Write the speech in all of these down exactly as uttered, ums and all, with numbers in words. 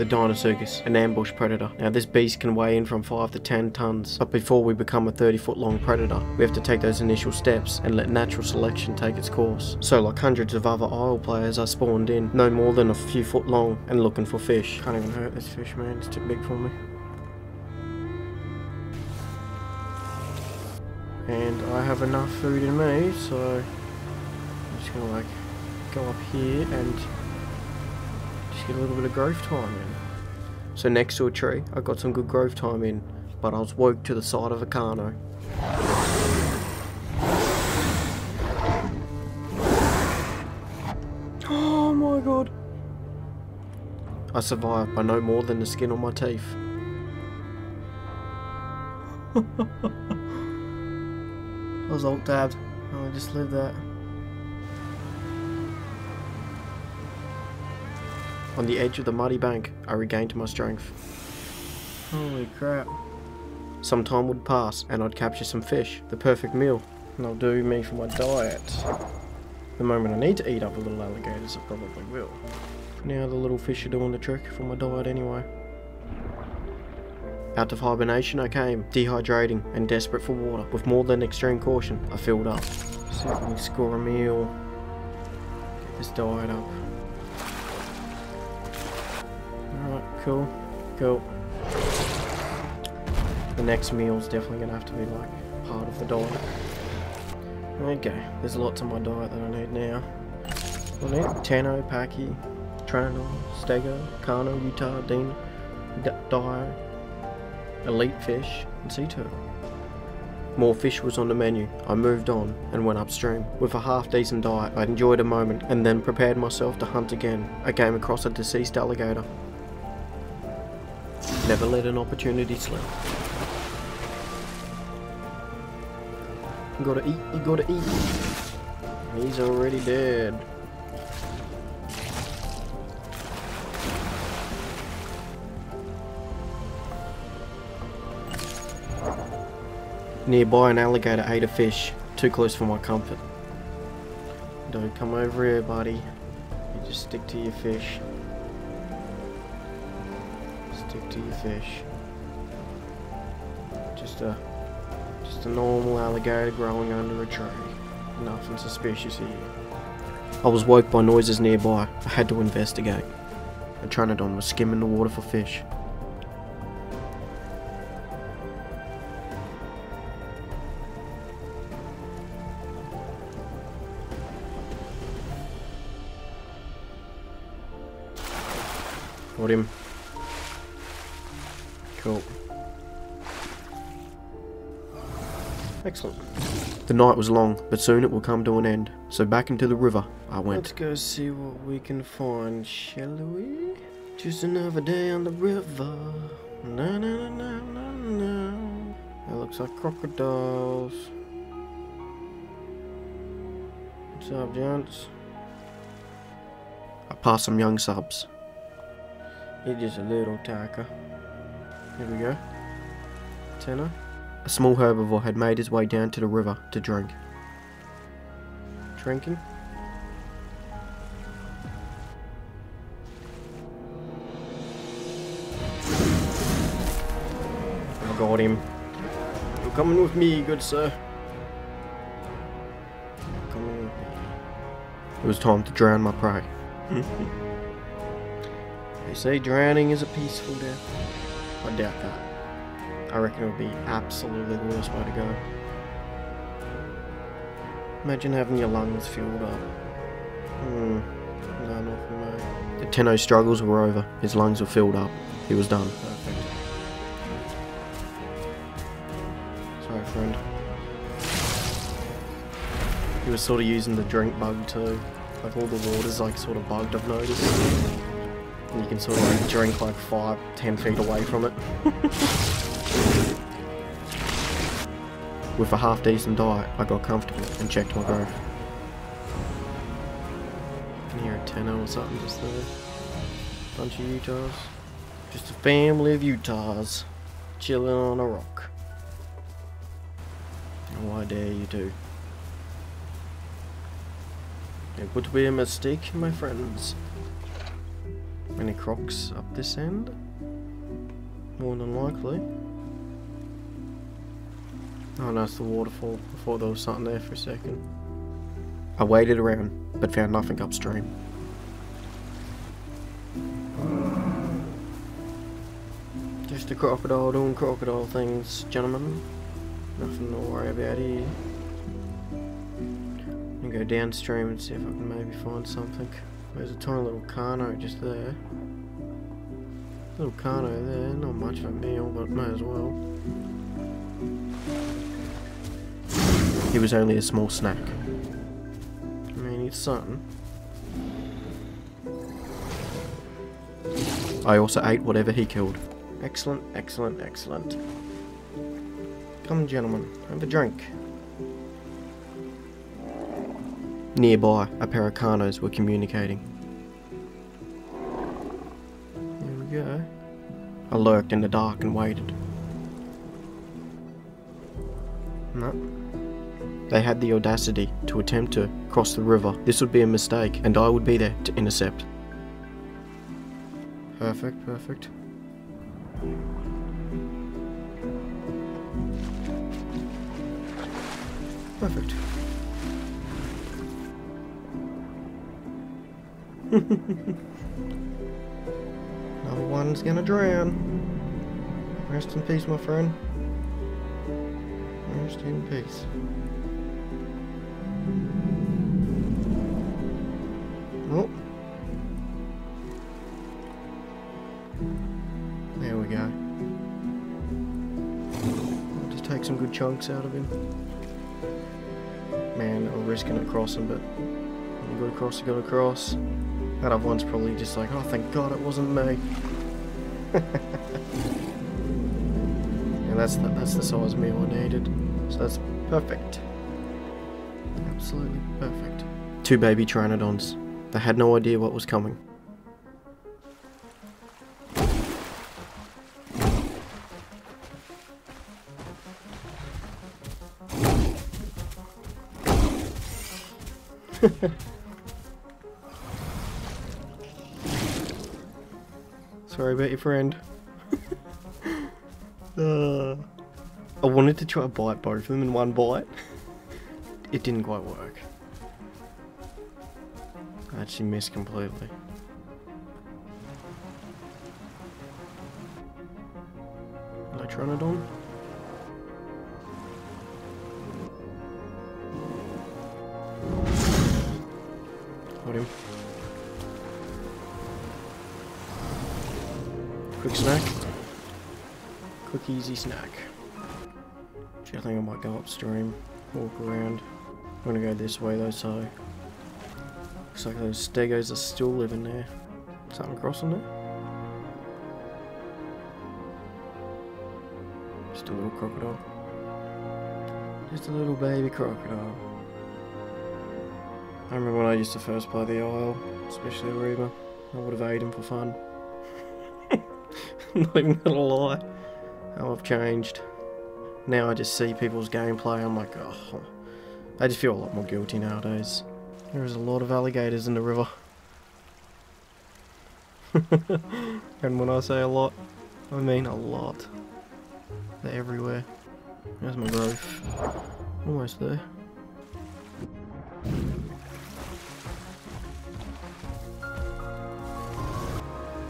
the Deinosuchus, an ambush predator. Now this beast can weigh in from five to ten tons, but before we become a thirty foot long predator, we have to take those initial steps and let natural selection take its course. So like hundreds of other Isle players are spawned in, no more than a few foot long, and looking for fish. Can't even hurt this fish, man, it's too big for me. And I have enough food in me, so I'm just gonna like go up here and just get a little bit of growth time in. So next to a tree, I got some good growth time in, but I was woke to the side of a carno. Oh my god! I survived by no more than the skin on my teeth. I was alt tabbed. I just lived that. On the edge of the muddy bank, I regained my strength. Holy crap. Some time would pass and I'd capture some fish, the perfect meal, and I'll do me for my diet. The moment I need to eat up a little alligators, I probably will. Now the little fish are doing the trick for my diet anyway. Out of hibernation I came, dehydrating and desperate for water. With more than extreme caution, I filled up. See if I can score a meal. Get this diet up. Cool, cool. The next meal's definitely gonna have to be like part of the diet. Okay, there's lots of my diet that I need now. I need Tano, Pachy, Trinodon, Stego, Carno, Utah, Dean, Dio, Elite Fish, and Sea Turtle. More fish was on the menu. I moved on and went upstream. With a half decent diet, I enjoyed a moment and then prepared myself to hunt again. I came across a deceased alligator. Never let an opportunity slip. You gotta eat, you gotta eat. He's already dead. Nearby, an alligator ate a fish. Too close for my comfort. Don't come over here, buddy. You just stick to your fish. Stick to your fish. Just a, just a normal alligator growing under a tree. Nothing suspicious here. I was woke by noises nearby. I had to investigate. A Trinodon was skimming the water for fish. Got him. Cool. Excellent. The night was long, but soon it will come to an end. So back into the river I went. Let's go see what we can find, shall we? Just another day on the river. No, no, no, no, no. It looks like crocodiles. What's up, gents? I passed some young subs. You're just a little tacker. Here we go. Tenor. A small herbivore had made his way down to the river to drink. Drinking. I got him. You're coming with me, good sir. Come on with me. It was time to drown my prey. They say drowning is a peaceful death. I doubt that. I reckon it would be absolutely the worst way to go. Imagine having your lungs filled up. Hmm. No, not for me. The Tenno's struggles were over. His lungs were filled up. He was done. Perfect. Sorry, friend. He was sort of using the drink bug too. Like all the water's like sort of bugged, I've noticed. And you can sort of like drink like five, ten feet away from it. With a half decent diet, I got comfortable and checked my growth. I can hear a tenor or something just there. Bunch of Utahs. Just a family of Utahs chilling on a rock. And why dare you do? It would be a mistake, my friends. Any crocs up this end? More than likely. Oh no, it's the waterfall. I thought there was something there for a second. I waded around, but found nothing upstream. Just a crocodile doing crocodile things, gentlemen. Nothing to worry about here. I'm gonna go downstream and see if I can maybe find something. There's a tiny little carno just there. Little carno there, not much of a meal, but may as well. He was only a small snack. I mean, he's something. I also ate whatever he killed. Excellent, excellent, excellent. Come, gentlemen, have a drink. Nearby, a pair of carnos were communicating. There we go. I lurked in the dark and waited. No. They had the audacity to attempt to cross the river. This would be a mistake, and I would be there to intercept. Perfect, perfect. Perfect. Another one's gonna drown. Rest in peace, my friend. Rest in peace. Oh. There we go. I'll just take some good chunks out of him. Man, I'm risking it crossing, but when you go across, you go across. That other one's probably just like, oh, thank God it wasn't me. And that's the, that's the size meal I needed. So that's perfect. Absolutely perfect. Two baby Trinodons. They had no idea what was coming. Sorry about your friend. uh, I wanted to try to bite both of them in one bite. It didn't quite work. I actually missed completely. Ultronodon. Him. Quick snack. Quick easy snack. Actually, I think I might go upstream, walk around. I'm gonna go this way though, so looks like those stegos are still living there. Something crossing there? Just a little crocodile. Just a little baby crocodile. I remember when I used to first play The Isle, especially Reba, I would have ate him for fun. Not even gonna lie. How I've changed. Now I just see people's gameplay, I'm like, oh. I just feel a lot more guilty nowadays. There's a lot of alligators in the river. And when I say a lot, I mean a lot. They're everywhere. There's my growth. Almost there.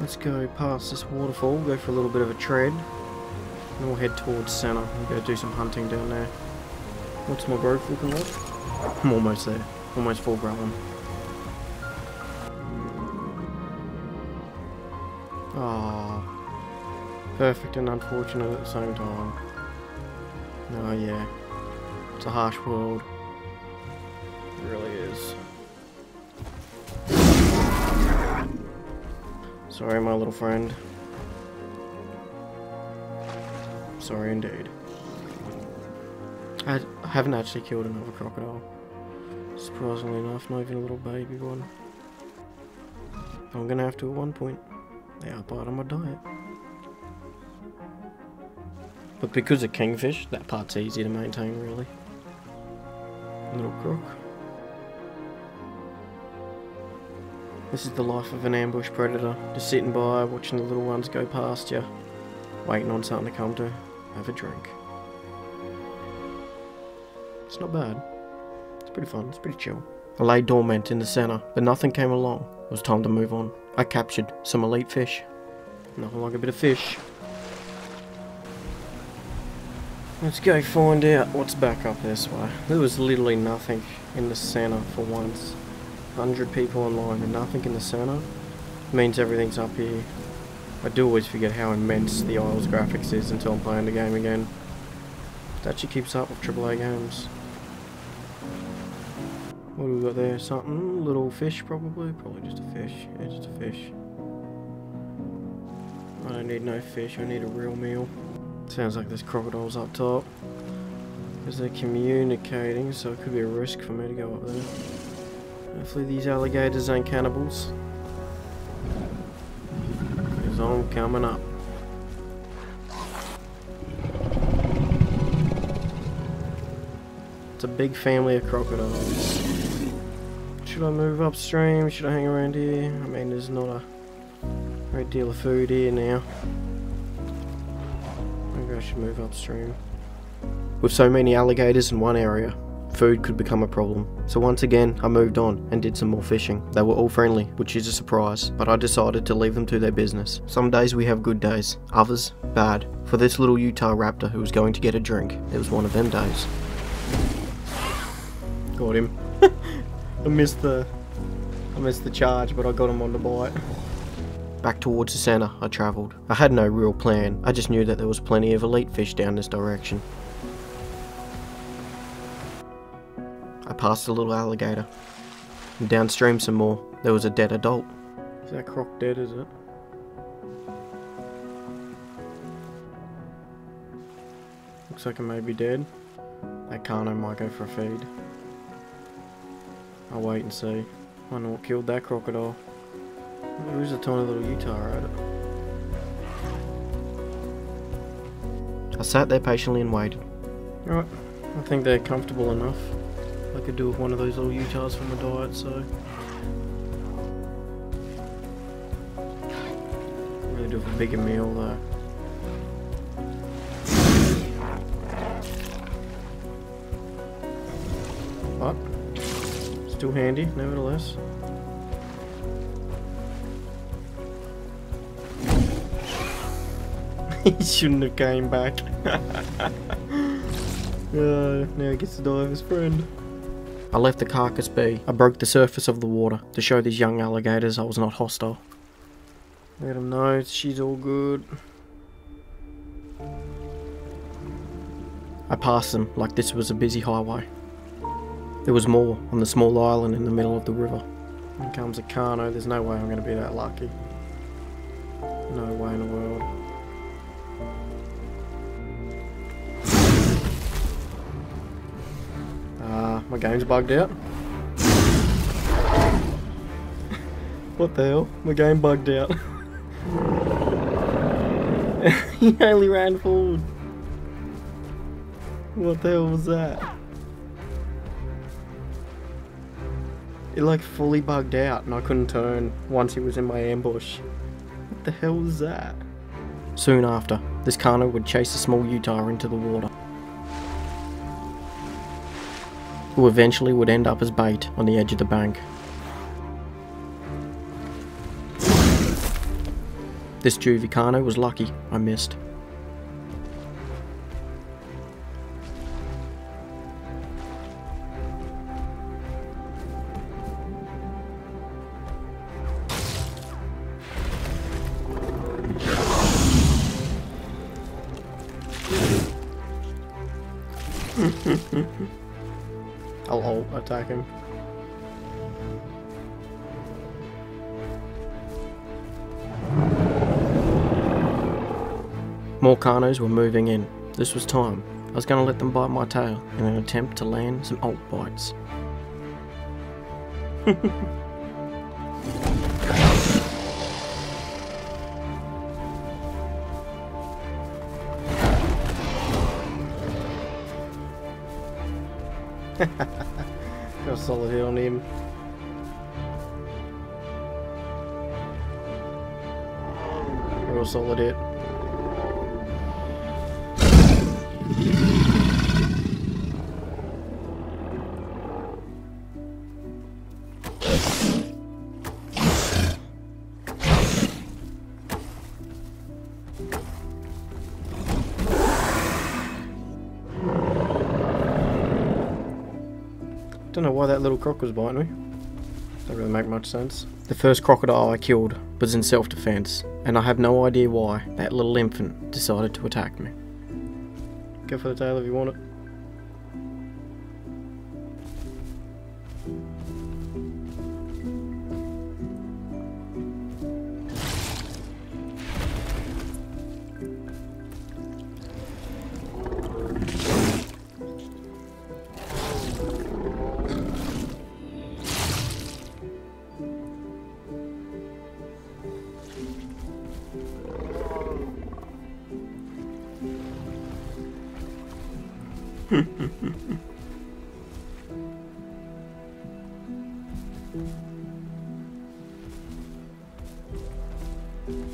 Let's go past this waterfall, go for a little bit of a tread, and we'll head towards centre. We'll go do some hunting down there. What's my growth looking like? I'm almost there. Almost full grown. Ah, oh, perfect and unfortunate at the same time. Oh yeah, it's a harsh world. It really is. Sorry, my little friend. Sorry indeed. I haven't actually killed another crocodile. Surprisingly enough, not even a little baby one. I'm gonna have to at one point. They are part of my diet. But because of kingfish, that part's easy to maintain, really. Little croc. This is the life of an ambush predator, just sitting by, watching the little ones go past you, waiting on something to come to have a drink. It's not bad. It's pretty fun, it's pretty chill. I lay dormant in the centre, but nothing came along. It was time to move on. I captured some elite fish. Nothing like a bit of fish. Let's go find out what's back up this way. There was literally nothing in the centre for once. one hundred people online and nothing in the centre. Means everything's up here. I do always forget how immense the Isle's graphics is until I'm playing the game again. It actually keeps up with triple A games. What do we got there? Something? Little fish, probably? Probably just a fish. Yeah, just a fish. I don't need no fish, I need a real meal. Sounds like there's crocodiles up top. Because they're communicating, so it could be a risk for me to go up there. Hopefully these alligators ain't cannibals. Because I'm coming up. It's a big family of crocodiles. Should I move upstream? Should I hang around here? I mean, there's not a great deal of food here now. Maybe I should move upstream. With so many alligators in one area, food could become a problem. So once again, I moved on and did some more fishing. They were all friendly, which is a surprise, but I decided to leave them to their business. Some days we have good days, others bad. For this little Utah raptor who was going to get a drink, it was one of them days. Got him. I missed the, I missed the charge, but I got him on the bite. Back towards the center, I traveled. I had no real plan, I just knew that there was plenty of elite fish down this direction. I passed a little alligator. And downstream some more, there was a dead adult. Is that croc dead, is it? Looks like it may be dead. That carno might go for a feed. I'll wait and see. I wonder what killed that crocodile. There is a tiny little Utah right? I sat there patiently and waited. Alright, I think they're comfortable enough. I could do with one of those little Utahs for my diet, so... I really do with a bigger meal, though. But, still handy, nevertheless. He shouldn't have came back. uh, now he gets to die of his friend. I left the carcass be. I broke the surface of the water to show these young alligators I was not hostile. Let them know she's all good. I passed them like this was a busy highway. There was more on the small island in the middle of the river. Here comes a carno. There's no way I'm going to be that lucky. No way in the world. Ah, uh, my game's bugged out. What the hell? My game bugged out. He only ran forward. What the hell was that? It like fully bugged out and I couldn't turn once he was in my ambush. What the hell was that? Soon after, this carno would chase a small Utah into the water, who eventually would end up as bait on the edge of the bank. This juvie carno was lucky, I missed. I'll ult, attack him. More carnos were moving in. This was time. I was going to let them bite my tail in an attempt to land some ult bites. Got a solid hit on him. Pteranodon. Don't know why that little croc was biting me. Doesn't really make much sense. The first crocodile I killed was in self-defense, and I have no idea why that little infant decided to attack me. Go for the tail if you want it.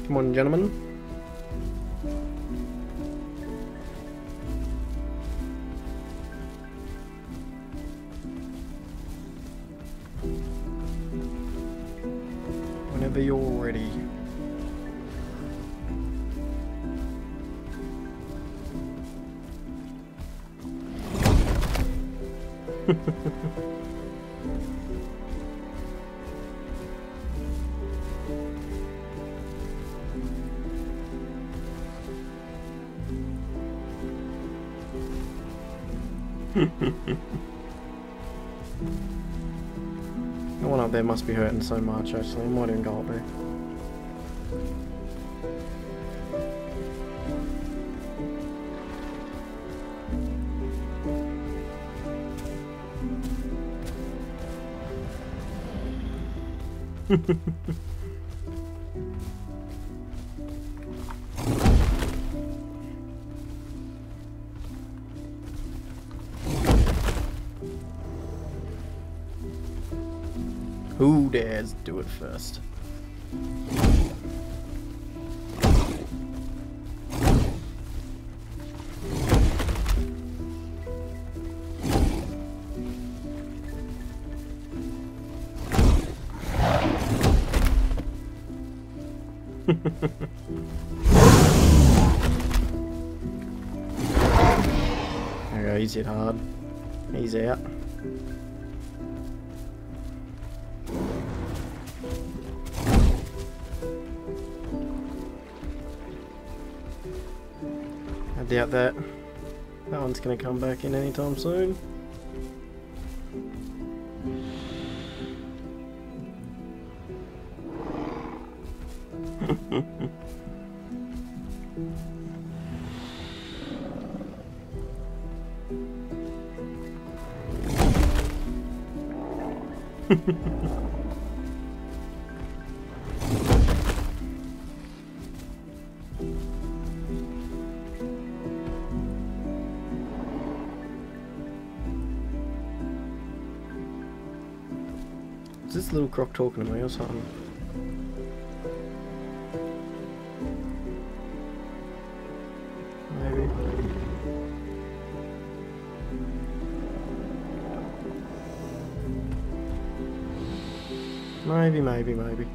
Come on, gentlemen. Whenever you're ready. No one up there must be hurting so much, actually. I might even go up there. Who dares do it first? There we go, he's hit hard. He's out. I doubt that. That one's gonna come back in anytime soon. Is this little croc talking to me or something? Maybe. Maybe, maybe, maybe.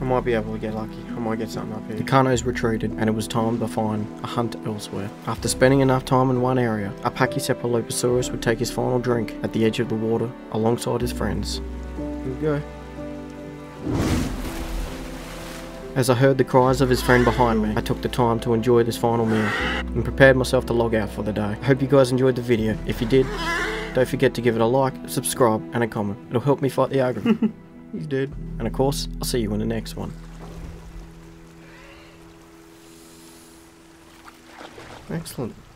I might be able to get lucky. I might get something up here. The Carnos retreated, and it was time to find a hunt elsewhere. After spending enough time in one area, a Pachycephalosaurus would take his final drink at the edge of the water alongside his friends. Here we go. As I heard the cries of his friend behind me, I took the time to enjoy this final meal and prepared myself to log out for the day. I hope you guys enjoyed the video. If you did, don't forget to give it a like, subscribe, and a comment. It'll help me fight the aggro. He's dead. And of course, I'll see you in the next one. Excellent.